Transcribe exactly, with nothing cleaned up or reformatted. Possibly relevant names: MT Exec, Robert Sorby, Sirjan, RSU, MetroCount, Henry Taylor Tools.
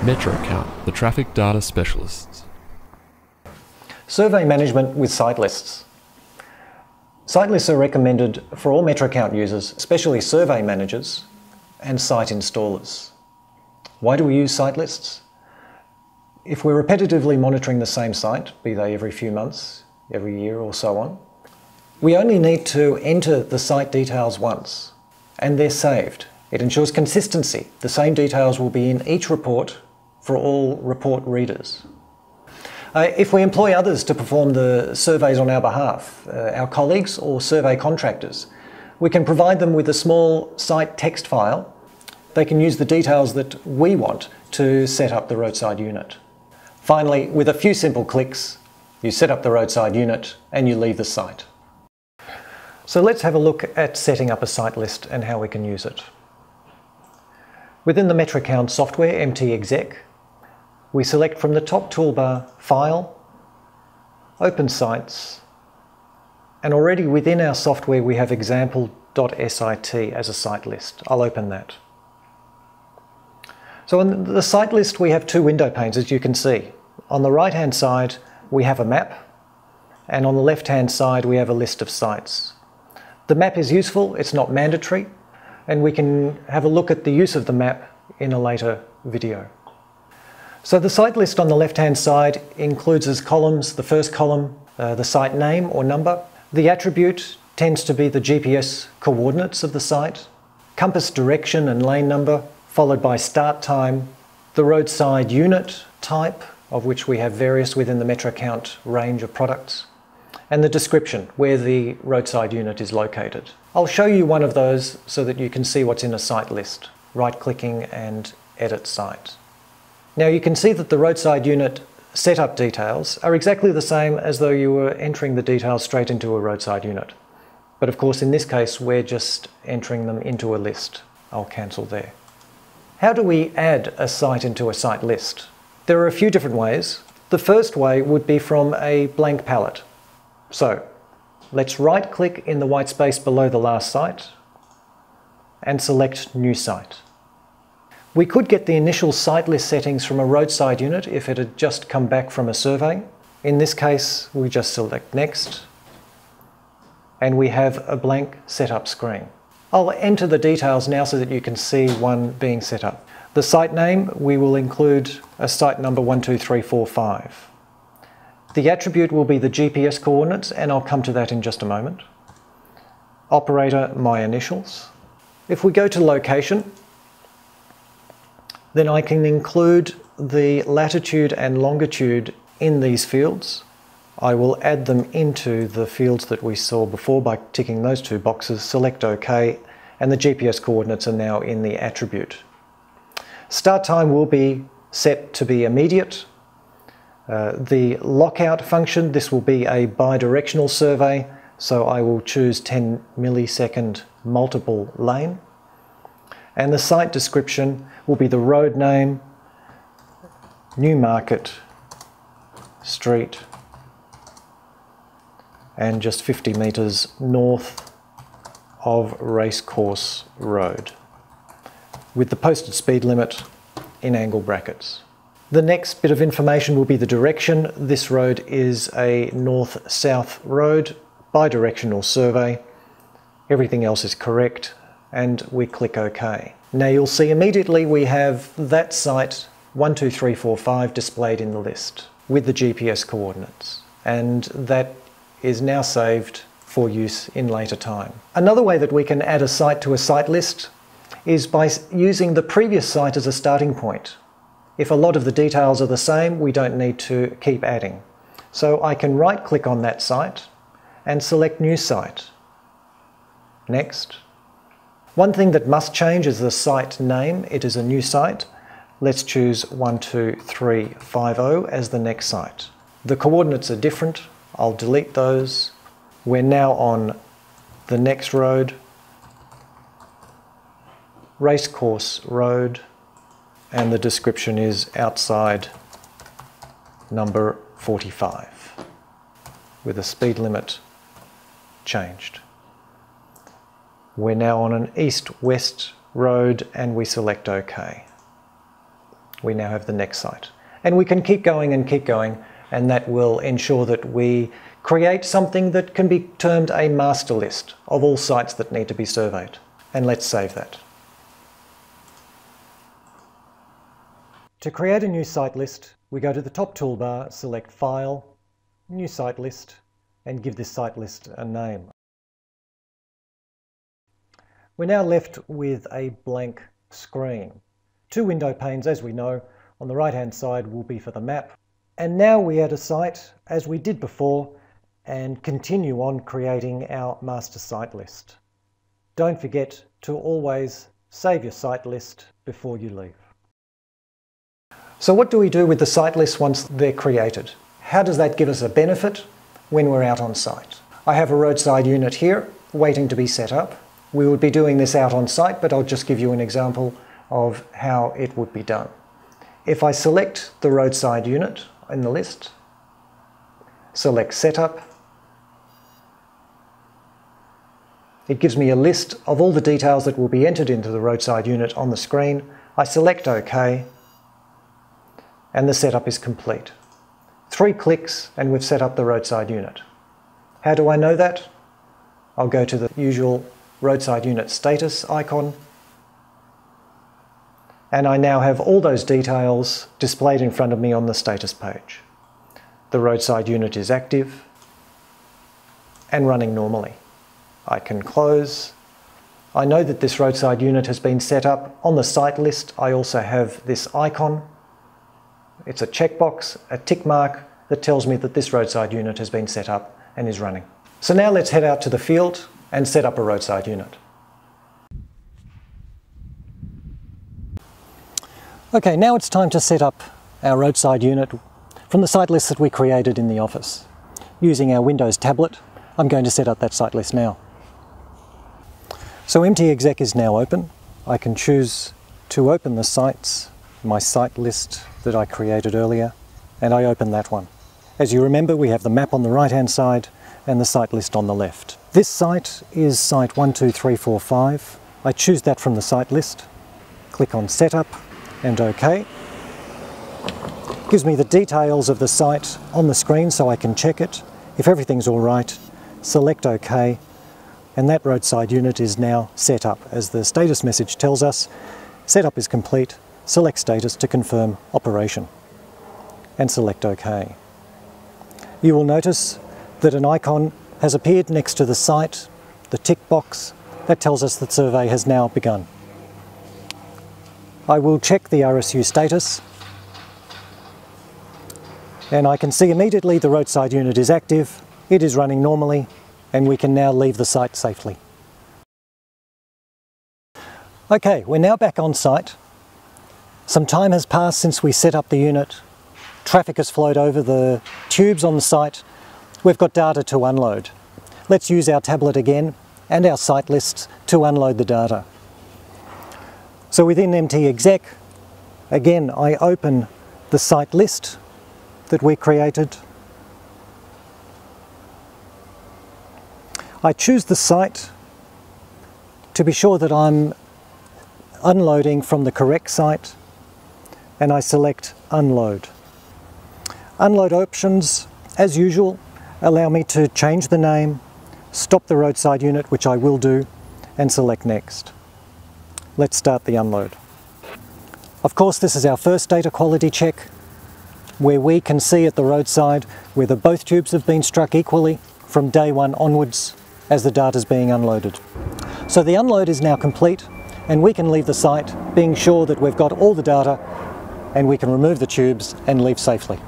MetroCount, the traffic data specialists. Survey management with site lists. Site lists are recommended for all MetroCount users, especially survey managers and site installers. Why do we use site lists? If we're repetitively monitoring the same site, be they every few months, every year or so on, we only need to enter the site details once, and they're saved. It ensures consistency. The same details will be in each report for all report readers. Uh, if we employ others to perform the surveys on our behalf, uh, our colleagues or survey contractors, we can provide them with a small site text file. They can use the details that we want to set up the roadside unit. Finally, with a few simple clicks, you set up the roadside unit and you leave the site. So let's have a look at setting up a site list and how we can use it. Within the MetroCount software, M T Exec, we select from the top toolbar File, Open Sites, and already within our software we have example dot sit as a site list. I'll open that. So on the site list we have two window panes, as you can see. On the right hand side we have a map, and on the left hand side we have a list of sites. The map is useful, it's not mandatory, and we can have a look at the use of the map in a later video. So the site list on the left-hand side includes as columns the first column, uh, the site name or number. The attribute tends to be the G P S coordinates of the site, compass direction and lane number, followed by start time, the roadside unit type, of which we have various within the MetroCount range of products, and the description, where the roadside unit is located. I'll show you one of those so that you can see what's in a site list, right-clicking and edit site. Now you can see that the roadside unit setup details are exactly the same as though you were entering the details straight into a roadside unit. But of course in this case we're just entering them into a list. I'll cancel there. How do we add a site into a site list? There are a few different ways. The first way would be from a blank palette. So, let's right-click in the white space below the last site and select New Site. We could get the initial site list settings from a roadside unit if it had just come back from a survey. In this case, we just select Next, and we have a blank setup screen. I'll enter the details now so that you can see one being set up. The site name, we will include a site number one two three four five. The attribute will be the G P S coordinates, and I'll come to that in just a moment. Operator, my initials. If we go to location, then I can include the latitude and longitude in these fields. I will add them into the fields that we saw before by ticking those two boxes, select OK, and the G P S coordinates are now in the attribute. Start time will be set to be immediate. Uh, the lockout function, this will be a bidirectional survey, so I will choose ten millisecond multiple lane. And the site description will be the road name, New Market Street, and just fifty metres north of Racecourse Road, with the posted speed limit in angle brackets. The next bit of information will be the direction. This road is a north-south road, bidirectional survey. Everything else is correct, and we click OK. Now you'll see immediately we have that site one two three four five displayed in the list with the G P S coordinates, and that is now saved for use in later time. Another way that we can add a site to a site list is by using the previous site as a starting point. If a lot of the details are the same, we don't need to keep adding. So I can right-click on that site and select New Site. Next. One thing that must change is the site name. It is a new site. Let's choose one two three five zero as the next site. The coordinates are different. I'll delete those. We're now on the next road, Racecourse Road, and the description is outside number forty-five, with the speed limit changed. We're now on an east-west road and we select OK. we now have the next site. And we can keep going and keep going, and that will ensure that we create something that can be termed a master list of all sites that need to be surveyed. And let's save that. To create a new site list, we go to the top toolbar, select File, New Site List, and give this site list a name. We're now left with a blank screen. Two window panes, as we know. On the right-hand side will be for the map. And now we add a site, as we did before, and continue on creating our master site list. Don't forget to always save your site list before you leave. So what do we do with the site lists once they're created? How does that give us a benefit when we're out on site? I have a roadside unit here waiting to be set up. We would be doing this out on site, but I'll just give you an example of how it would be done. If I select the roadside unit in the list, select Setup, it gives me a list of all the details that will be entered into the roadside unit on the screen. I select OK, and the setup is complete. Three clicks and we've set up the roadside unit. How do I know that? I'll go to the usual roadside unit status icon, and I now have all those details displayed in front of me on the status page. The roadside unit is active and running normally. I can close. I know that this roadside unit has been set up. On the site list, I also have this icon. It's a checkbox, a tick mark, that tells me that this roadside unit has been set up and is running. So now let's head out to the field and set up a roadside unit. Okay, now it's time to set up our roadside unit from the site list that we created in the office. Using our Windows tablet, I'm going to set up that site list now. So M T Exec is now open. I can choose to open the sites, my site list that I created earlier, and I open that one. As you remember, we have the map on the right-hand side and the site list on the left. This site is site one two three four five. I choose that from the site list, click on Setup and OK. It gives me the details of the site on the screen so I can check it. If everything's all right, select OK, and that roadside unit is now set up. As the status message tells us, setup is complete. Select Status to confirm operation, and select OK. You will notice that an icon has appeared next to the site, the tick box. That tells us that survey has now begun. I will check the R S U status, and I can see immediately the roadside unit is active, it is running normally, and we can now leave the site safely. Okay, we're now back on site. Some time has passed since we set up the unit. Traffic has flowed over the tubes on the site. We've got data to unload. Let's use our tablet again and our site lists to unload the data. So within M T Exec, again, I open the site list that we created. I choose the site to be sure that I'm unloading from the correct site, and I select Unload. Unload options, as usual, allow me to change the name, stop the roadside unit, which I will do, and select Next. Let's start the unload. Of course, this is our first data quality check, where we can see at the roadside whether both tubes have been struck equally from day one onwards as the data is being unloaded. So the unload is now complete, and we can leave the site being sure that we've got all the data, and we can remove the tubes and leave safely.